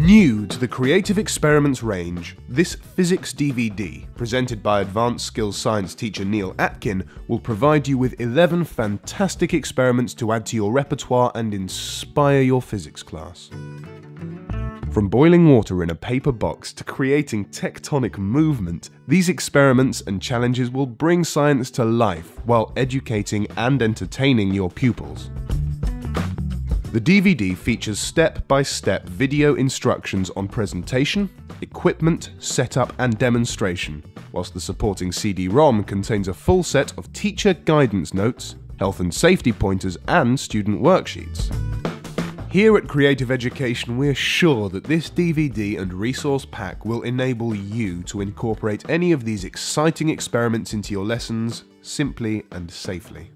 New to the Creative Experiments range, this physics DVD, presented by advanced skills science teacher Neil Atkin, will provide you with 11 fantastic experiments to add to your repertoire and inspire your physics class. From boiling water in a paper box to creating tectonic movement, these experiments and challenges will bring science to life while educating and entertaining your pupils. The DVD features step-by-step video instructions on presentation, equipment, setup and demonstration, whilst the supporting CD-ROM contains a full set of teacher guidance notes, health and safety pointers and student worksheets. Here at Creative Education, we're sure that this DVD and resource pack will enable you to incorporate any of these exciting experiments into your lessons simply and safely.